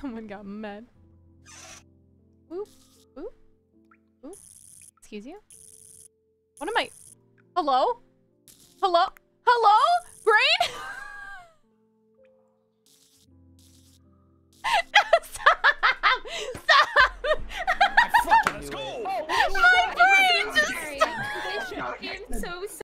Someone got mad. Oop, oop, oop. Excuse you? What am I? Hello? Hello? Hello? Brain?